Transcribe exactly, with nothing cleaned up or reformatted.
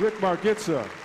Rick Margitza.